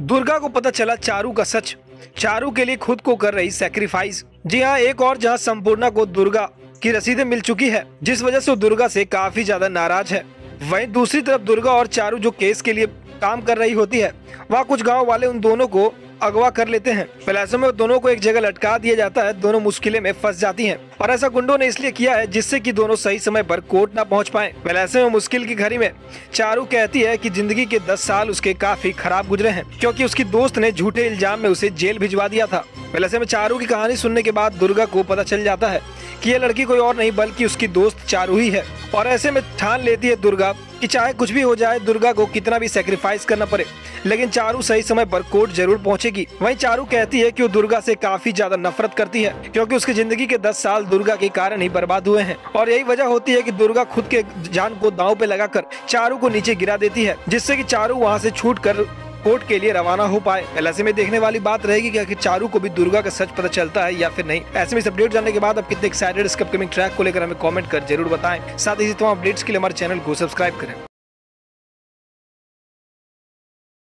दुर्गा को पता चला चारू का सच, चारू के लिए खुद को कर रही सैक्रिफाइस। जी हाँ, एक और जहाँ संपूर्णा को दुर्गा की रसीदें मिल चुकी है, जिस वजह से वो दुर्गा से काफी ज्यादा नाराज है। वहीं दूसरी तरफ दुर्गा और चारू जो केस के लिए काम कर रही होती है, वहाँ कुछ गाँव वाले उन दोनों को अगवा कर लेते हैं। पैलेसों में दोनों को एक जगह लटका दिया जाता है। दोनों मुश्किलें में फंस जाती हैं और ऐसा गुंडों ने इसलिए किया है जिससे कि दोनों सही समय पर कोर्ट ना पहुंच पाएं। पैलेसों में मुश्किल की घड़ी में चारू कहती है कि जिंदगी के 10 साल उसके काफी खराब गुजरे हैं, क्योंकि उसकी दोस्त ने झूठे इल्जाम में उसे जेल भिजवा दिया था। पैलेसों में चारू की कहानी सुनने के बाद दुर्गा को पता चल जाता है कि यह लड़की कोई और नहीं बल्कि उसकी दोस्त चारू ही है, और ऐसे में ठान लेती है दुर्गा कि चाहे कुछ भी हो जाए, दुर्गा को कितना भी सैक्रिफाइस करना पड़े, लेकिन चारू सही समय पर कोर्ट जरूर पहुंचेगी। वहीं चारू कहती है कि वो दुर्गा से काफी ज्यादा नफरत करती है, क्योंकि उसकी जिंदगी के 10 साल दुर्गा के कारण ही बर्बाद हुए हैं, और यही वजह होती है कि दुर्गा खुद के जान को दांव पे लगाकर चारू को नीचे गिरा देती है, जिससे कि चारू वहाँ से छूटकर कोर्ट के लिए रवाना हो पाए। ऐसे में देखने वाली बात रहेगी कि आखिर चारू को भी दुर्गा का सच पता चलता है या फिर नहीं। ऐसे में इस अपडेट जानने के बाद आप कितने एक्साइटेड इस अपकमिंग ट्रैक को लेकर, हमें कमेंट कर जरूर बताएं। साथ ही तमाम अपडेट्स के लिए हमारे चैनल को सब्सक्राइब करें।